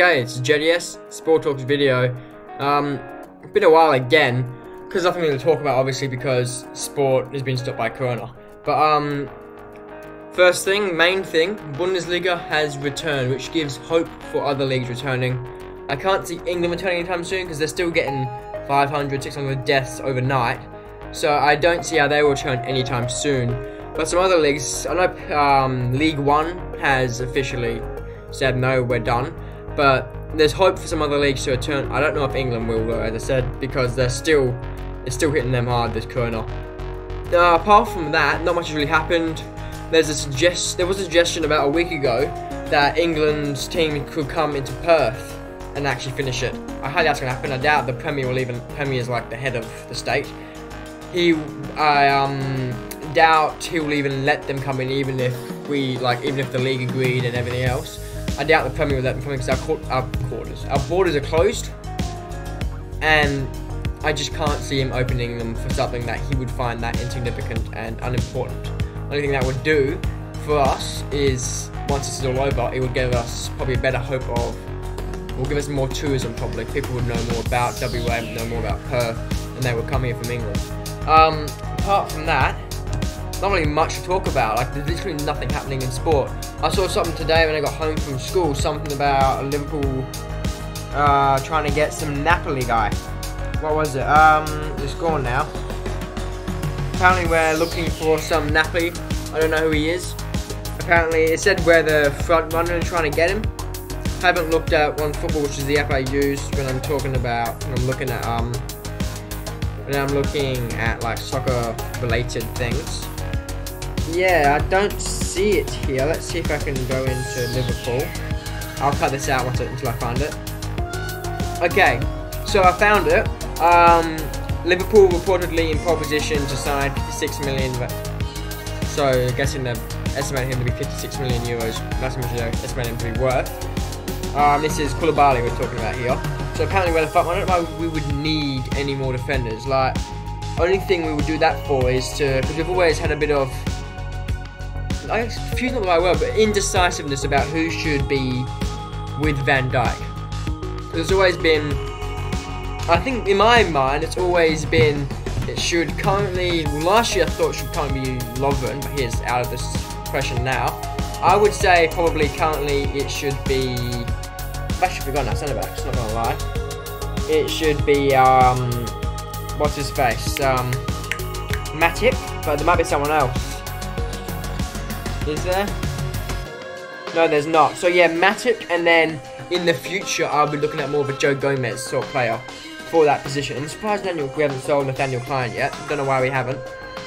Okay, it's JDS Sport Talks video. Been a while again, because nothing really to talk about, obviously, because sport has been stopped by Corona. But first thing, main thing, Bundesliga has returned, which gives hope for other leagues returning. I can't see England returning anytime soon because they're still getting 500, 600 deaths overnight. So I don't see how they will return anytime soon. But some other leagues, I know League One has officially said no, we're done. But there's hope for some other leagues to return. I don't know if England will, though, as I said, because it's still hitting them hard, this Corona. Apart from that, not much has really happened. There was a suggestion about a week ago that England's team could come into Perth and actually finish it. I highly doubt that's going to happen. I doubt the Premier will even. Premier is like the head of the state. I doubt he will even let them come in, even if the league agreed and everything else. I doubt the Premier will let them come in because our borders are closed, and I just can't see him opening them for something that he would find that insignificant and unimportant. The only thing that would do for us is, once this is all over, it would give us probably a better hope of, will give us more tourism probably. People would know more about WA, know more about Perth, and they would come here from England. Apart from that, not really much to talk about. Like, there's literally nothing happening in sport. I saw something today when I got home from school, something about Liverpool trying to get some Napoli guy. What was it? It's gone now. Apparently we're looking for some Napoli. I don't know who he is. Apparently it said we're the front runner and trying to get him. Haven't looked at OneFootball, which is the app I use when I'm talking about, when I'm looking at like soccer related things. Yeah, I don't see it here. Let's see if I can go into Liverpool. I'll cut this out until I find it. Okay, so I found it. Liverpool reportedly in pole position to sign 56 million. So I'm guessing they're estimating him to be 56 million euros. That's how much they're estimating him to be worth. This is Koulibaly we're talking about here. So apparently we're the front runner. I don't know why we would need any more defenders. Like, only thing we would do that for is to, because we've always had a bit of, I guess, confused, not the right word, but indecisiveness about who should be with Van Dijk. There's always been, I think in my mind, it's always been, it should currently, last year I thought it should currently be Lovren, but he's out of this question now. I would say probably currently it should be, I've actually forgotten that centre back, not gonna lie. It should be, what's his face? Matip, but there might be someone else. Is there? No, there's not. So yeah, Matip, and then in the future, I'll be looking at more of a Joe Gomez sort of player for that position. I'm surprised we haven't sold Nathaniel Klein yet. Don't know why we haven't.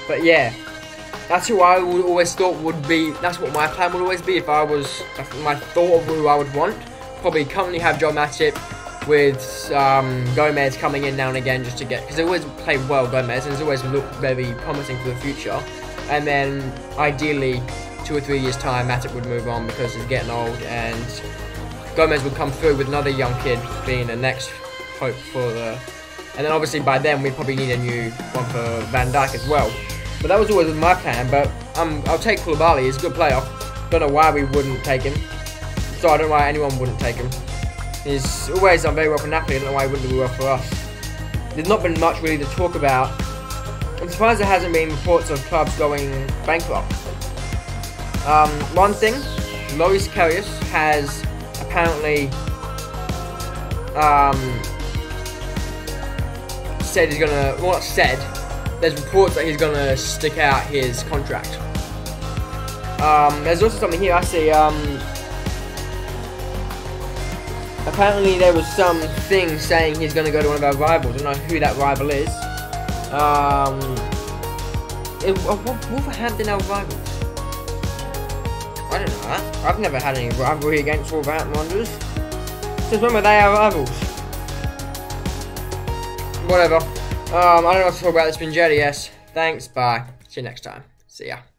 But yeah, that's who I would always thought would be, that's what my plan would always be if I was, that's my thought of who I would want. Probably currently have Joe Matip, with Gomez coming in now and again just to get, because they always play well, Gomez, and it's always looked very promising for the future. And then ideally 2 or 3 years time Matip would move on because he's getting old, and Gomez would come through with another young kid being the next hope for the, and then obviously by then we probably need a new one for Van Dijk as well. But that was always my plan. But I'll take Koulibaly, he's a good player. Don't know why we wouldn't take him. So I don't know why anyone wouldn't take him. He's always done very well for Napoli. I don't know why he wouldn't do well for us. There's not been much really to talk about. I'm surprised there hasn't been reports of clubs going bankrupt. One thing, Loris Karius has apparently said he's gonna, well, not said, there's reports that he's gonna stick out his contract. There's also something here I see. Apparently there was some thing saying he's going to go to one of our rivals. I don't know who that rival is. Wolverhampton are rivals. I don't know that. I've never had any rivalry against Wolverhampton Wanderers. Since when were they our rivals? Whatever. I don't know what to talk about. It's been JDS. Thanks. Bye. See you next time. See ya.